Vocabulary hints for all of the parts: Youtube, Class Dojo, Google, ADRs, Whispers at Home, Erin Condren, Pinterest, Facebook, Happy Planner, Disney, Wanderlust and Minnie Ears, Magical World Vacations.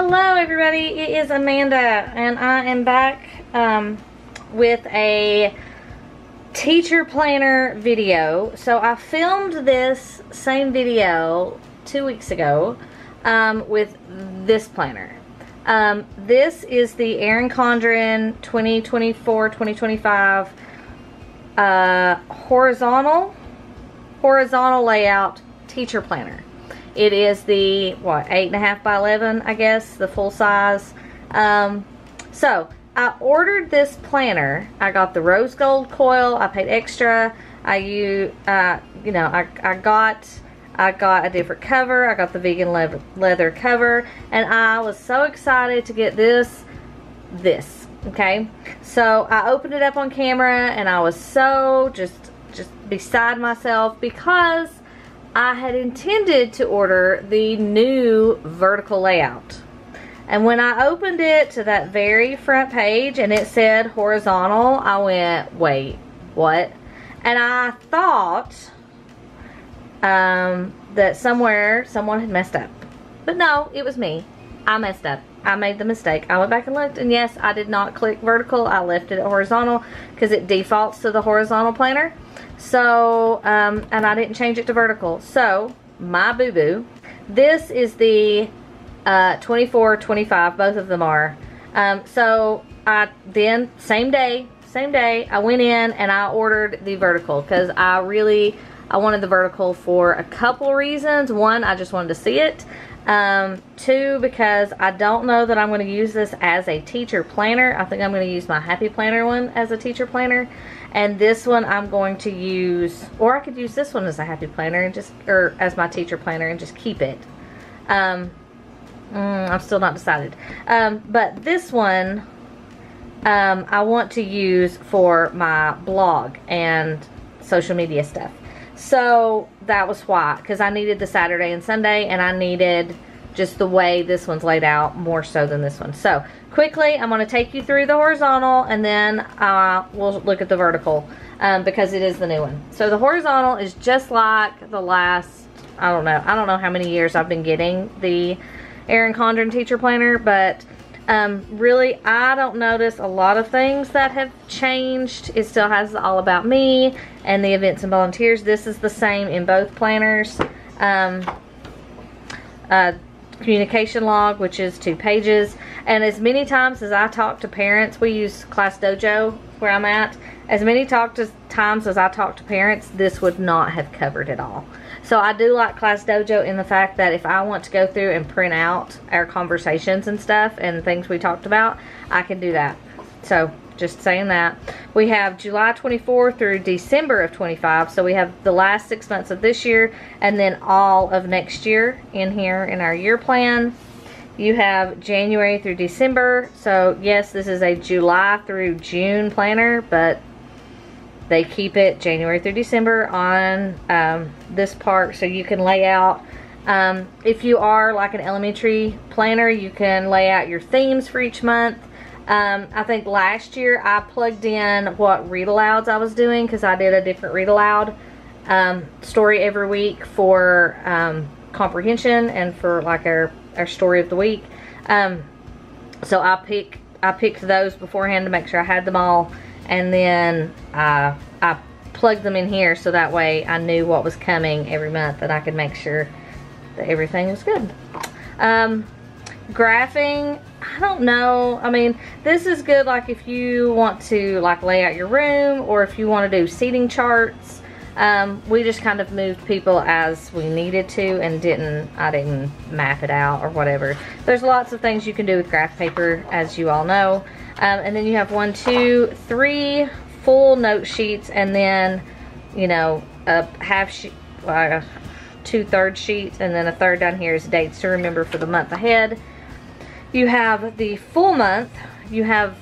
Hello everybody, it is Amanda and I am back with a teacher planner video. So I filmed this same video 2 weeks ago with this planner. This is the Erin Condren 2024-2025 horizontal layout teacher planner. It is the, what, 8.5 by 11, I guess, the full size. So, I ordered this planner. I got the rose gold coil. I paid extra. I got a different cover. I got the vegan leather cover. And I was so excited to get this, okay? So, I opened it up on camera, and I was so just beside myself because I had intended to order the new vertical layout, and when I opened it to that very front page and it said horizontal, I went, wait, what? And I thought that someone had messed up, but no, it was me. I messed up. I made the mistake. I went back and looked, and yes, I did not click vertical. I left it at horizontal because it defaults to the horizontal planner. So, and I didn't change it to vertical. So, my boo-boo. This is the 24-25. Both of them are. So, I then, same day, I went in and I ordered the vertical because I wanted the vertical for a couple reasons. One, I just wanted to see it. Two, because I don't know that I'm going to use this as a teacher planner. I think I'm going to use my Happy Planner one as a teacher planner. And this one I'm going to use, or I could use this one as a Happy Planner and just, or as my teacher planner and just keep it. I'm still not decided. But this one, I want to use for my blog and social media stuff. So that was why, because I needed the Saturday and Sunday, and I needed just the way this one's laid out more so than this one. So quickly, I'm going to take you through the horizontal, and then we'll look at the vertical because it is the new one. So the horizontal is just like the last, I don't know how many years I've been getting the Erin Condren teacher planner, but really, I don't notice a lot of things that have changed. It still has the All About Me and the Events and Volunteers. This is the same in both planners. Communication log, which is 2 pages. And as many times as I talk to parents, we use Class Dojo where I'm at. As many times as I talk to parents, this would not have covered it all. So I do like Class Dojo in the fact that if I want to go through and print out our conversations and stuff and things we talked about, I can do that. So just saying that. We have July 24 through December of 25. So we have the last 6 months of this year and then all of next year in here in our year plan. You have January through December. So yes, this is a July through June planner, but they keep it January through December on this part, so you can lay out, if you are like an elementary planner, you can lay out your themes for each month. I think last year I plugged in what read alouds I was doing because I did a different read aloud story every week for comprehension and for like our story of the week. So I picked those beforehand to make sure I had them all. And then I plugged them in here so that way I knew what was coming every month and I could make sure that everything was good. Graphing, I don't know. I mean, this is good like if you want to like lay out your room or if you want to do seating charts. We just kind of moved people as we needed to and I didn't map it out or whatever. There's lots of things you can do with graph paper, as you all know. And then you have 1, 2, 3 full note sheets, and then, you know, a half sheet, 2/3 sheets, and then a third down here is dates to remember for the month ahead. You have the full month. You have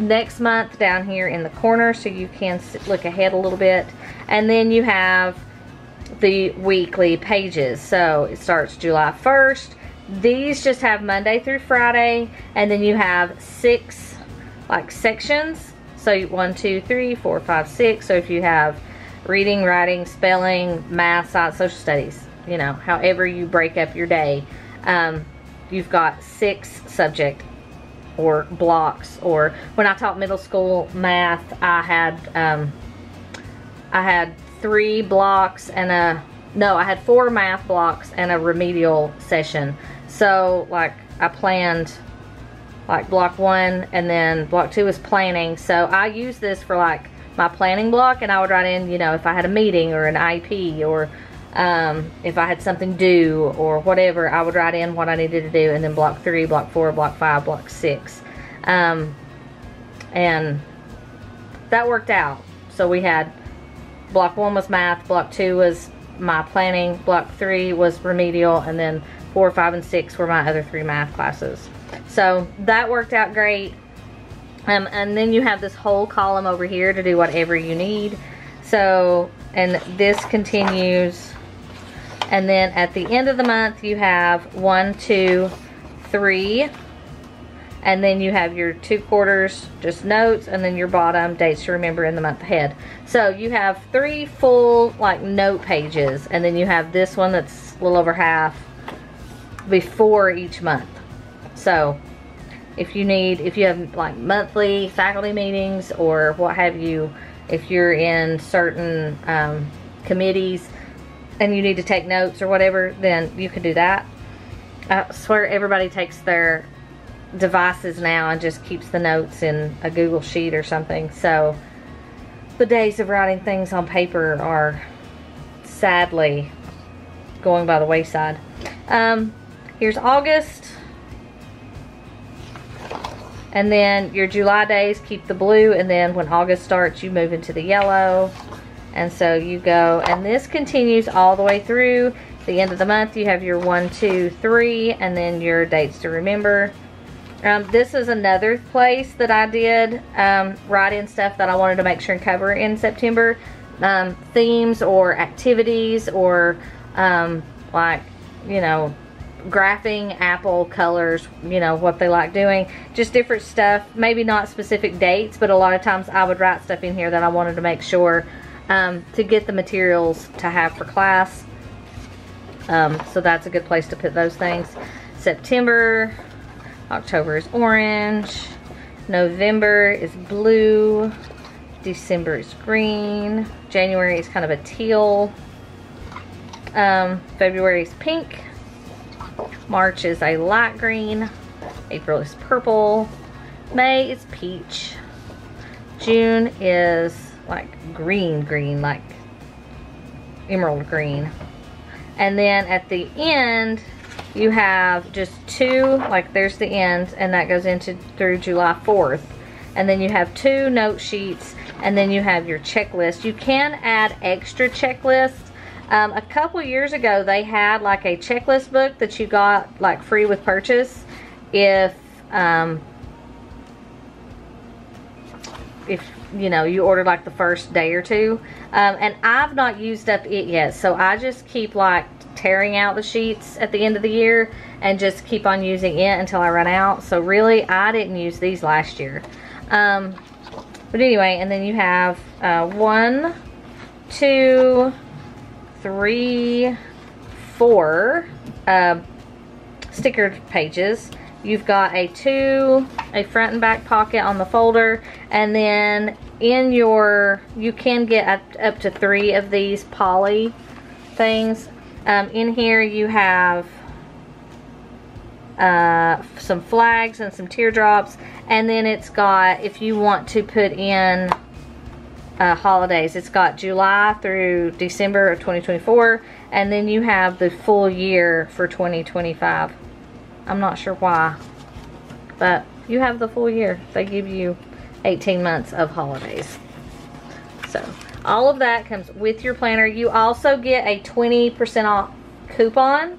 next month down here in the corner, so you can look ahead a little bit. And then you have the weekly pages. So it starts July 1st. These just have Monday through Friday, and then you have 6 like sections, so 1, 2, 3, 4, 5, 6. So if you have reading, writing, spelling, math, science, social studies, you know, however you break up your day, you've got 6 subject or blocks. Or when I taught middle school math, I had 3 blocks and I had 4 math blocks and a remedial session. So like I planned like block 1, and then block 2 is planning. So I use this for like my planning block, and I would write in, you know, if I had a meeting or an IEP, or if I had something due or whatever, I would write in what I needed to do, and then block 3, block 4, block 5, block 6. And that worked out. So we had block 1 was math, block 2 was my planning, block 3 was remedial, and then 4, 5, and 6 were my other 3 math classes. So that worked out great. And then you have this whole column over here to do whatever you need. So, and this continues. And then at the end of the month, you have 1, 2, 3. And then you have your 2 quarters, just notes, and then your bottom, dates to remember in the month ahead. So you have 3 full, like, note pages. And then you have this one that's a little over half before each month. So if you have like monthly faculty meetings or what have you, if you're in certain committees and you need to take notes or whatever, then you can do that. I swear everybody takes their devices now and just keeps the notes in a Google sheet or something. So the days of writing things on paper are sadly going by the wayside. Here's August. And then your July days, keep the blue, and then when August starts, you move into the yellow. And so you go, and this continues all the way through the end of the month. You have your 1, 2, 3, and then your dates to remember. This is another place that I did write in stuff that I wanted to make sure and cover in September. Themes or activities or like, you know, graphing apple colors, you know, what they like doing, just different stuff, maybe not specific dates, but a lot of times I would write stuff in here that I wanted to make sure to get the materials to have for class. So that's a good place to put those things. September, October is orange, November is blue, December is green, January is kind of a teal, February is pink, March is a light green, April is purple, May is peach, June is like green, like emerald green. And then at the end, you have just 2, like there's the end, and that goes into through July 4th. And then you have 2 note sheets, and then you have your checklist. You can add extra checklists. A couple years ago, they had like a checklist book that you got like free with purchase if you know, you ordered like the first day or 2. And I've not used up it yet, so I just keep like tearing out the sheets at the end of the year and just keep on using it until I run out. So really, I didn't use these last year. But anyway, and then you have 1, 2, 3, 4 stickered pages. You've got a 2, a front and back pocket on the folder, and then in your, you can get up to 3 of these poly things. In here you have some flags and some teardrops, and then it's got, if you want to put in holidays, it's got July through December of 2024, and then you have the full year for 2025. I'm not sure why, but you have the full year. They give you 18 months of holidays. So all of that comes with your planner. You also get a 20% off coupon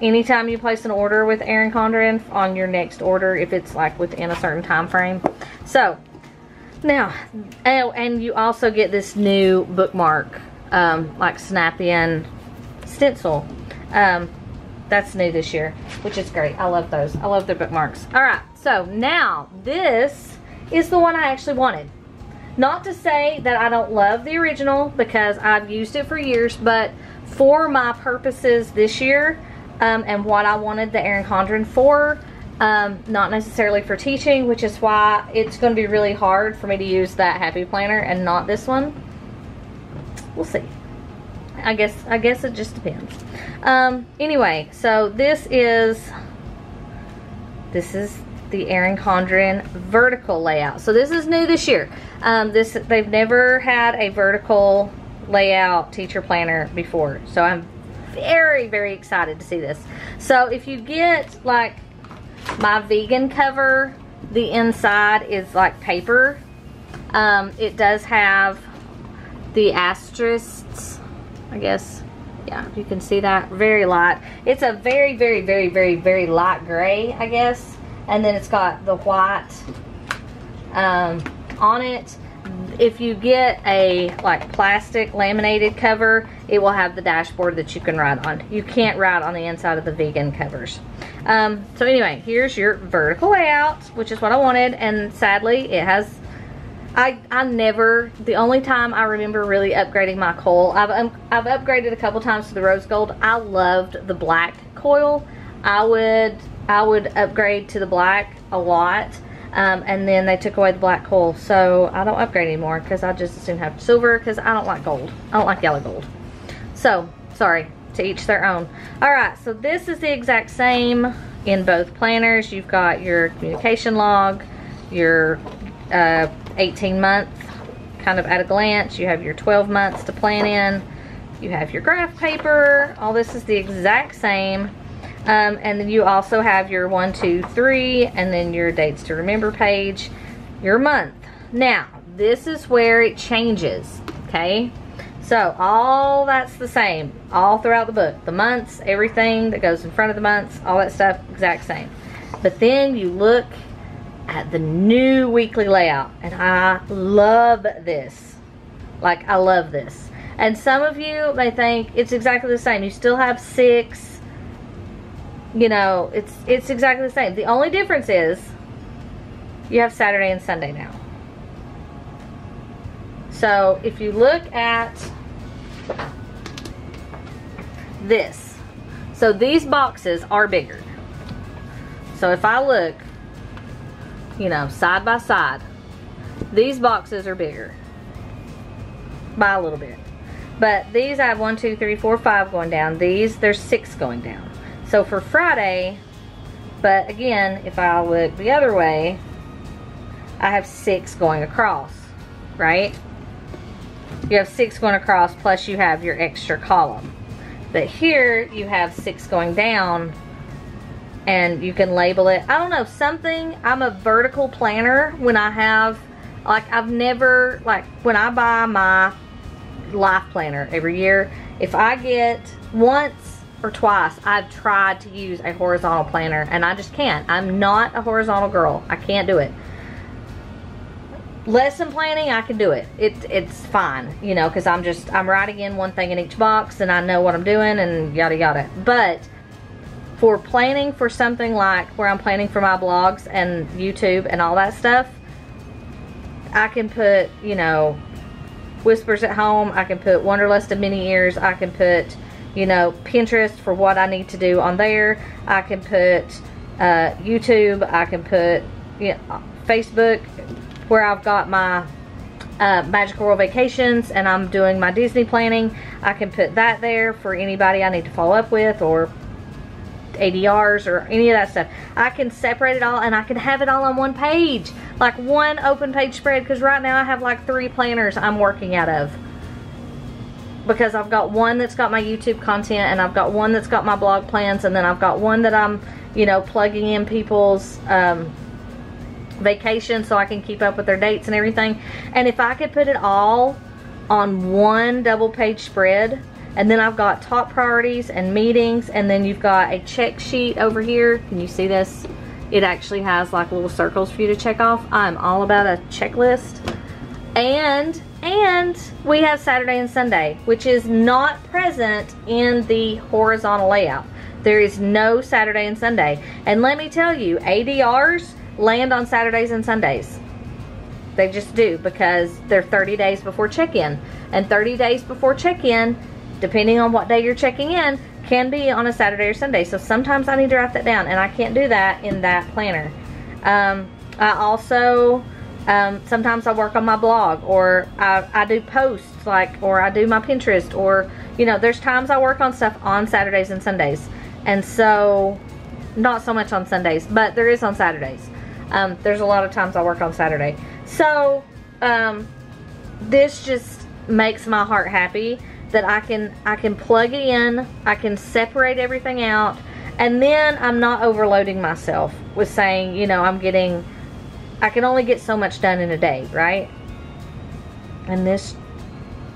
anytime you place an order with Erin Condren on your next order, if it's like within a certain time frame. So now, oh, and you also get this new bookmark, like snap-in stencil. That's new this year, which is great. I love those. I love their bookmarks. All right, so now this is the one I actually wanted. Not to say that I don't love the original, because I've used it for years, but for my purposes this year, and what I wanted the Erin Condren for, not necessarily for teaching, which is why it's going to be really hard for me to use that Happy Planner and not this one. We'll see. I guess it just depends. Anyway, so this is the Erin Condren vertical layout. So this is new this year. They've never had a vertical layout teacher planner before. So I'm very, very excited to see this. So if you get like my vegan cover, the inside is like paper. It does have the asterisks, I guess. Yeah, you can see that, very light. It's a very, very, very, very, very light gray, I guess. And then it's got the white on it. If you get a like plastic laminated cover, it will have the dashboard that you can write on. You can't write on the inside of the vegan covers. So anyway, here's your vertical layout, which is what I wanted. And sadly, it has, the only time I remember really upgrading my coil, I've upgraded a couple times to the rose gold. I loved the black coil. I would upgrade to the black a lot, and then they took away the black coil, so I don't upgrade anymore because I just as soon have silver, because I don't like gold. I don't like yellow gold. So, sorry, to each their own. Alright, so this is the exact same in both planners. You've got your communication log, your 18-month kind of at a glance, you have your 12 months to plan in, you have your graph paper, all this is the exact same. And then you also have your 1, 2, 3, and then your dates to remember page, your month. Now, this is where it changes, okay? So, all that's the same, all throughout the book. The months, everything that goes in front of the months, all that stuff, exact same. But then you look at the new weekly layout, and I love this. Like, I love this. And some of you may think it's exactly the same. You still have 6. You know, it's exactly the same. The only difference is you have Saturday and Sunday now. So if you look at this, so these boxes are bigger. So if I look, you know, side by side, these boxes are bigger by a little bit. But these I have 1, 2, 3, 4, 5 going down. These, there's 6 going down. So for Friday, but again, if I look the other way, I have 6 going across, right? You have 6 going across, plus you have your extra column. But here, you have 6 going down, and you can label it. I don't know, something, I'm a vertical planner when I have, like I've never, like when I buy my life planner every year, if I get once, or twice I've tried to use a horizontal planner and I just can't. I'm not a horizontal girl. I can't do it. Lesson planning, I can do it. It's fine, you know, because I'm writing in one thing in each box and I know what I'm doing and yada yada. But for planning for something like where I'm planning for my blogs and YouTube and all that stuff, I can put, you know, Whispers at Home, I can put Wanderlust and Minnie Ears, I can put, you know, Pinterest for what I need to do on there. I can put YouTube. I can put, you know, Facebook where I've got my Magical World Vacations and I'm doing my Disney planning. I can put that there for anybody I need to follow up with or ADRs or any of that stuff. I can separate it all and I can have it all on one page. Like one open page spread, because right now I have like 3 planners I'm working out of. Because I've got one that's got my YouTube content and I've got one that's got my blog plans and then I've got one that I'm, you know, plugging in people's vacations so I can keep up with their dates and everything. And if I could put it all on one double page spread, and then I've got top priorities and meetings, and then you've got a check sheet over here. Can you see this? It actually has like little circles for you to check off. I'm all about a checklist. And we have Saturday and Sunday, which is not present in the horizontal layout. There is no Saturday and Sunday. And let me tell you, ADRs land on Saturdays and Sundays. They just do, because they're 30 days before check-in. And 30 days before check-in, depending on what day you're checking in, can be on a Saturday or Sunday. So sometimes I need to write that down, and I can't do that in that planner. I also, sometimes I work on my blog, or I do posts, like, or I do my Pinterest, or, you know, there's times I work on stuff on Saturdays and Sundays. And so, not so much on Sundays, but there is on Saturdays. There's a lot of times I work on Saturday. So, this just makes my heart happy that I can plug it in, I can separate everything out, and then I'm not overloading myself with saying, you know, I can only get so much done in a day, right? And this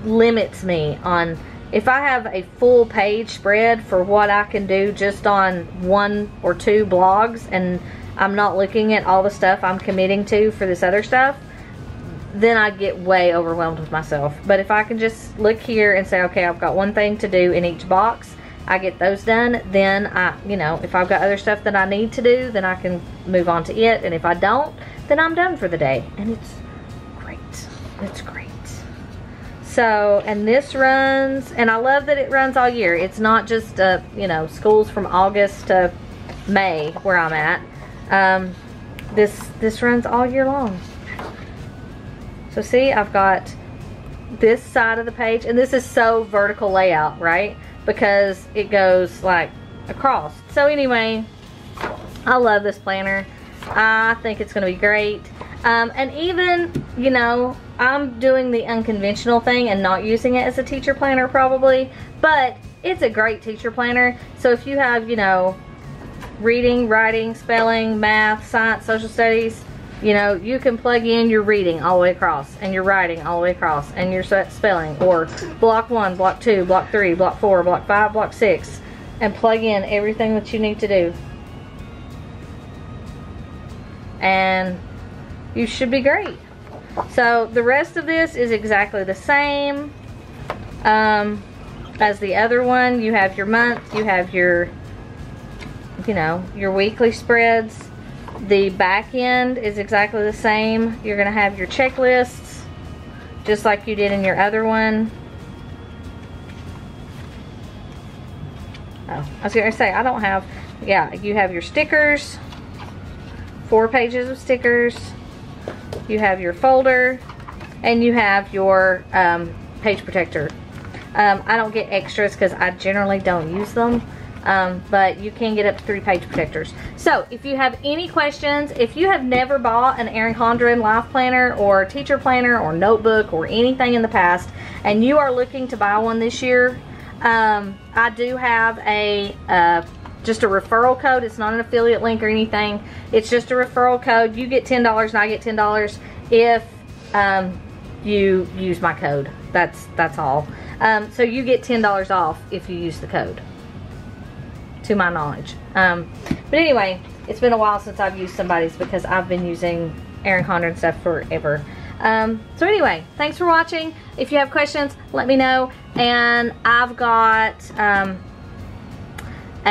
limits me on, if I have a full page spread for what I can do just on one or two blogs, and I'm not looking at all the stuff I'm committing to for this other stuff, then I get way overwhelmed with myself. But if I can just look here and say, okay, I've got one thing to do in each box, I get those done, then I, you know, if I've got other stuff that I need to do, then I can move on to it. And if I don't, then I'm done for the day. And it's great. It's great. So, and this runs, and I love that it runs all year. It's not just, you know, school's from August to May where I'm at. This runs all year long. So see, I've got this side of the page, and this is so vertical layout, right? Because it goes like across. So anyway, I love this planner. I think it's gonna be great. And even, you know, I'm doing the unconventional thing and not using it as a teacher planner probably, but it's a great teacher planner. So if you have, you know, reading, writing, spelling, math, science, social studies, you know, you can plug in your reading all the way across, and your writing all the way across, and your spelling, or block 1, block 2, block 3, block 4, block 5, block 6, and plug in everything that you need to do. And you should be great. So the rest of this is exactly the same as the other one. You have your month, you have your, you know, your weekly spreads. The back end is exactly the same. You're going to have your checklists just like you did in your other one. Oh, I was going to say, I don't have, yeah, you have your stickers, 4 pages of stickers. You have your folder, and you have your page protector. I don't get extras because I generally don't use them. But you can get up to 3 page protectors. So if you have any questions, if you have never bought an Erin Condren life planner or teacher planner or notebook or anything in the past, and you are looking to buy one this year, I do have a just a referral code. It's not an affiliate link or anything. It's just a referral code. You get $10 and I get $10 if you use my code. That's all. So you get $10 off if you use the code, to my knowledge. But anyway, it's been a while since I've used somebody's because I've been using Erin Condren stuff forever. So anyway, thanks for watching. If you have questions, let me know. And I've got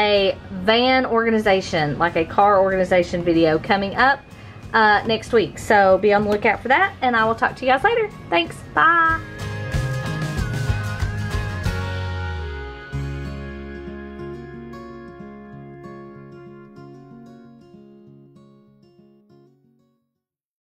a van organization, like a car organization video coming up next week. So be on the lookout for that, and I will talk to you guys later. Thanks, bye.